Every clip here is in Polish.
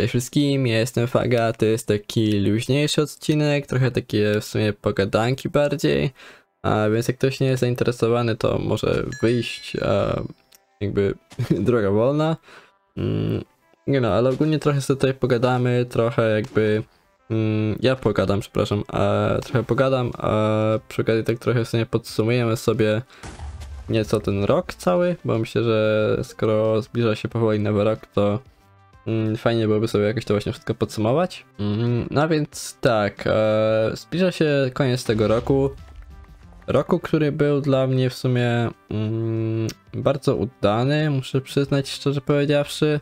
Cześć wszystkim, ja jestem Faga, to jest taki luźniejszy odcinek, trochę takie w sumie pogadanki bardziej, więc jak ktoś nie jest zainteresowany, to może wyjść, jakby droga wolna. Nie no, ale ogólnie trochę sobie tutaj pogadamy, trochę jakby, ja pogadam, przepraszam, trochę pogadam, a przy okazji tak trochę w sumie podsumujemy sobie nieco ten rok cały, bo myślę, że skoro zbliża się powoli nowy rok, to fajnie byłoby sobie jakoś to właśnie wszystko podsumować. No więc tak, zbliża się koniec tego roku. Roku, który był dla mnie w sumie bardzo udany, muszę przyznać szczerze powiedziawszy.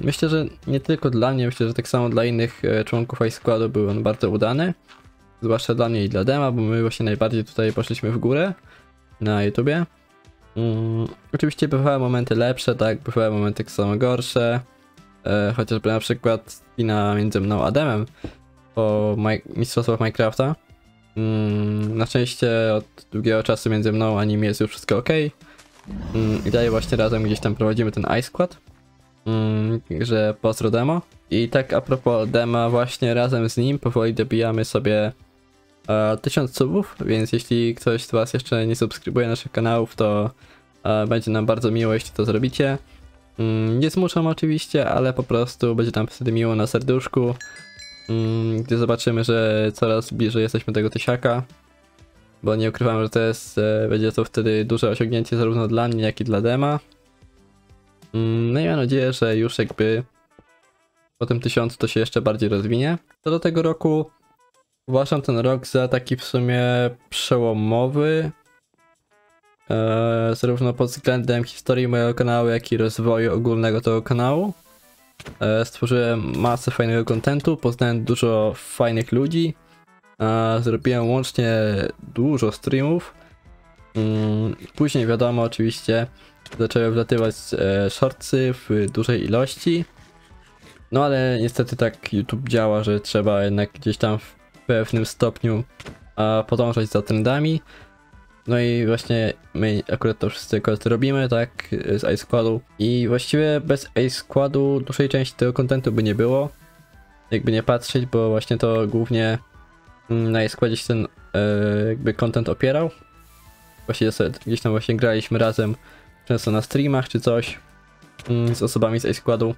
Myślę, że nie tylko dla mnie, myślę, że tak samo dla innych członków IceSquadu był on bardzo udany. Zwłaszcza dla mnie i dla Dema, bo my właśnie najbardziej tutaj poszliśmy w górę na YouTubie. Oczywiście bywały momenty lepsze, tak, bywały momenty samo gorsze, chociażby na przykład spina między mną a Demem po mistrzostwach Minecrafta. Na szczęście od długiego czasu między mną a nim jest już wszystko ok. I dalej właśnie razem gdzieś tam prowadzimy ten IceSquad, także pozdro Demo. I tak a propos Dema, właśnie razem z nim powoli dobijamy sobie 1000 subów, więc jeśli ktoś z was jeszcze nie subskrybuje naszych kanałów, to będzie nam bardzo miło, jeśli to zrobicie. Nie zmuszam oczywiście, ale po prostu będzie nam wtedy miło na serduszku, gdy zobaczymy, że coraz bliżej jesteśmy tego 1000, bo nie ukrywam, że to jest, będzie to wtedy duże osiągnięcie zarówno dla mnie, jak i dla Dema. No i mam nadzieję, że już jakby po tym 1000 to się jeszcze bardziej rozwinie. Co do tego roku, uważam ten rok za taki w sumie przełomowy, zarówno pod względem historii mojego kanału, jak i rozwoju ogólnego tego kanału. Stworzyłem masę fajnego kontentu, poznałem dużo fajnych ludzi, zrobiłem łącznie dużo streamów. Później wiadomo oczywiście zaczęły wlatywać shortsy w dużej ilości. No ale niestety tak YouTube działa, że trzeba jednak gdzieś tam w pewnym stopniu podążać za trendami. No i właśnie my akurat to wszyscy akurat robimy, tak, z IceSquadu. I właściwie bez IceSquadu dużej części tego kontentu by nie było, jakby nie patrzeć, bo właśnie to głównie na IceSquadzie się ten jakby content opierał. Właściwie sobie gdzieś tam właśnie graliśmy razem często na streamach czy coś z osobami z IceSquadu.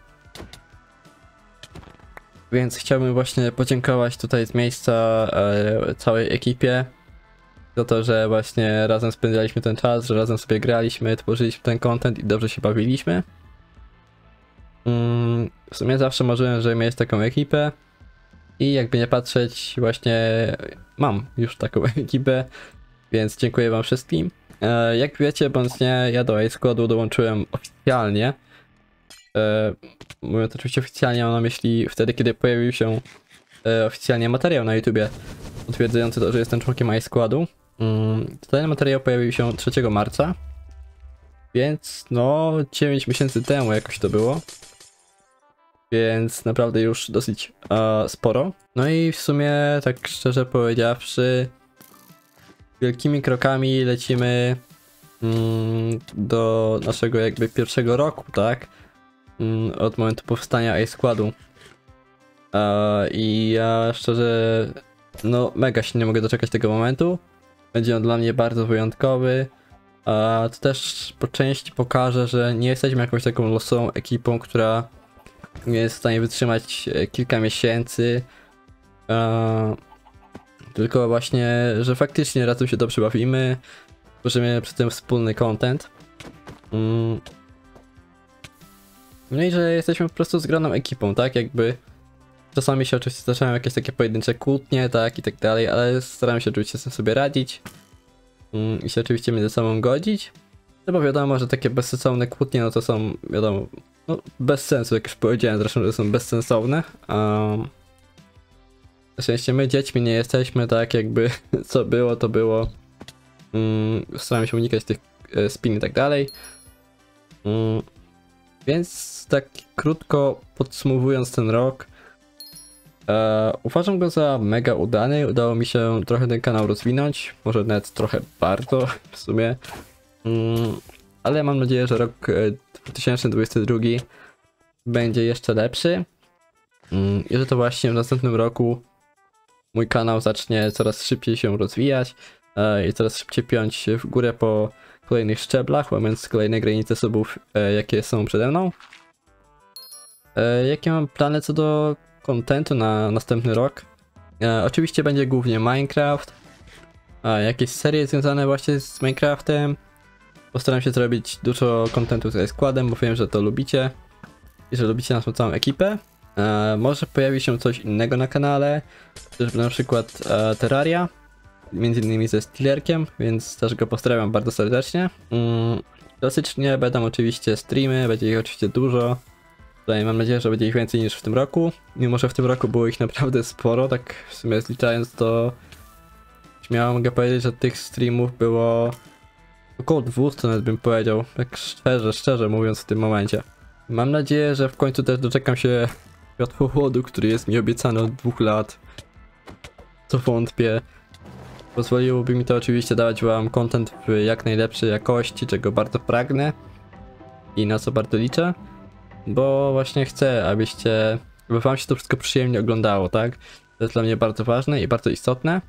Więc chciałbym właśnie podziękować tutaj z miejsca całej ekipie za to, że właśnie razem spędzaliśmy ten czas, że razem sobie graliśmy, tworzyliśmy ten content i dobrze się bawiliśmy. W sumie zawsze marzyłem, że mieć taką ekipę i jakby nie patrzeć właśnie mam już taką ekipę, więc dziękuję wam wszystkim. Jak wiecie bądź nie, ja do IceSquadu dołączyłem oficjalnie. Mówiąc oczywiście oficjalnie, mam na myśli wtedy, kiedy pojawił się oficjalnie materiał na YouTubie potwierdzający to, że jestem członkiem IceSquadu. Ten materiał pojawił się 3 marca, więc no 9 miesięcy temu jakoś to było, więc naprawdę już dosyć sporo. No i w sumie tak szczerze powiedziawszy wielkimi krokami lecimy do naszego jakby pierwszego roku, tak? Od momentu powstania IceSquadu. I ja szczerze no mega się nie mogę doczekać tego momentu. Będzie on dla mnie bardzo wyjątkowy. To też po części pokaże, że nie jesteśmy jakąś taką losową ekipą, która nie jest w stanie wytrzymać kilka miesięcy, tylko właśnie, że faktycznie razem się dobrze bawimy, tworzymy przy tym wspólny content. No i że jesteśmy po prostu zgraną ekipą, tak, jakby czasami się oczywiście zdarzają jakieś takie pojedyncze kłótnie, tak, i tak dalej, ale staramy się oczywiście sobie radzić i się oczywiście między sobą godzić, no bo wiadomo, że takie bezsensowne kłótnie, no to są, wiadomo, no bez sensu, jak już powiedziałem zresztą, że są bezsensowne. Na szczęście my dziećmi nie jesteśmy, tak, jakby co było, to było. Staramy się unikać tych spin i tak dalej. Więc tak krótko podsumowując ten rok, uważam go za mega udany, udało mi się trochę ten kanał rozwinąć, może nawet trochę bardzo w sumie, ale mam nadzieję, że rok 2022 będzie jeszcze lepszy i że to właśnie w następnym roku mój kanał zacznie coraz szybciej się rozwijać i coraz szybciej piąć w górę po kolejnych szczeblach, łamiąc kolejne granice subów, jakie są przede mną. Jakie mam plany co do kontentu na następny rok? Oczywiście będzie głównie Minecraft, jakieś serie związane właśnie z Minecraftem. Postaram się zrobić dużo kontentu z IceSquadem, bo wiem, że to lubicie i że lubicie naszą całą ekipę. Może pojawi się coś innego na kanale, chociażby na przykład Terraria, między innymi ze Stillerkiem, więc też go pozdrawiam bardzo serdecznie. Klasycznie będą oczywiście streamy, będzie ich oczywiście dużo. Tutaj mam nadzieję, że będzie ich więcej niż w tym roku, mimo że w tym roku było ich naprawdę sporo, tak w sumie zliczając to śmiało mogę powiedzieć, że tych streamów było około 200, nawet bym powiedział, tak szczerze mówiąc w tym momencie. Mam nadzieję, że w końcu też doczekam się światłowodu, który jest mi obiecany od 2 lat, co wątpię. Pozwoliłoby mi to oczywiście dawać wam content w jak najlepszej jakości, czego bardzo pragnę i na co bardzo liczę. Bo właśnie chcę, aby wam się to wszystko przyjemnie oglądało, tak? To jest dla mnie bardzo ważne i bardzo istotne.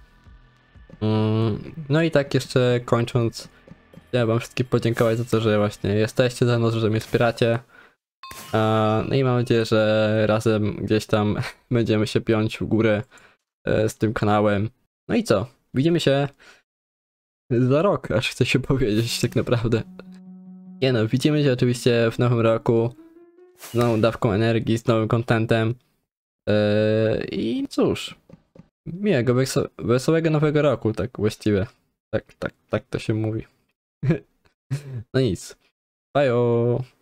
No i tak jeszcze kończąc, chciałem wam wszystkim podziękować za to, że właśnie jesteście ze mną, że mnie wspieracie. No i mam nadzieję, że razem gdzieś tam będziemy się piąć w górę z tym kanałem. No i co? Widzimy się za rok, aż chcę się powiedzieć tak naprawdę. Nie no, widzimy się oczywiście w nowym roku. Z nową dawką energii, z nowym kontentem. I cóż, miłego, wesołego nowego roku, tak właściwie. Tak to się mówi. No nic. Bye.